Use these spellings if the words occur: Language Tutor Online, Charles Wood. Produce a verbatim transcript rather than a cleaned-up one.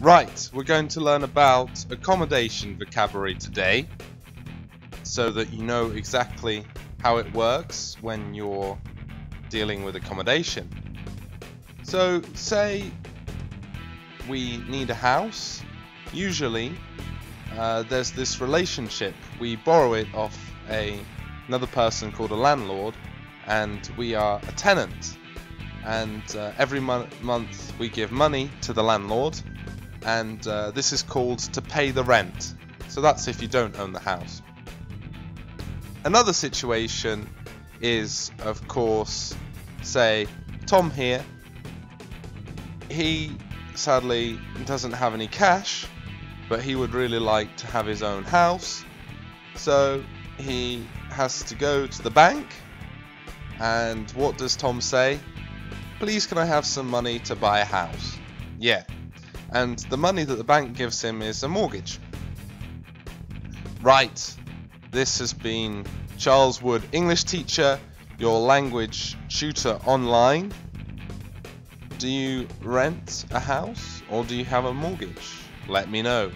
Right, we're going to learn about accommodation vocabulary today, so that you know exactly how it works when you're dealing with accommodation. So, say we need a house. Usually uh, there's this relationship. We borrow it off a, another person called a landlord, and we are a tenant. And uh, every mo month we give money to the landlord, and uh, this is called to pay the rent. So that's if you don't own the house. Another situation is, of course, say Tom here, he sadly doesn't have any cash, but he would really like to have his own house, so he has to go to the bank. And what does Tom say? Please, can I have some money to buy a house? Yeah. And the money that the bank gives him is a mortgage. Right, this has been Charles Wood, English teacher, your language tutor online. Do you rent a house or do you have a mortgage? Let me know.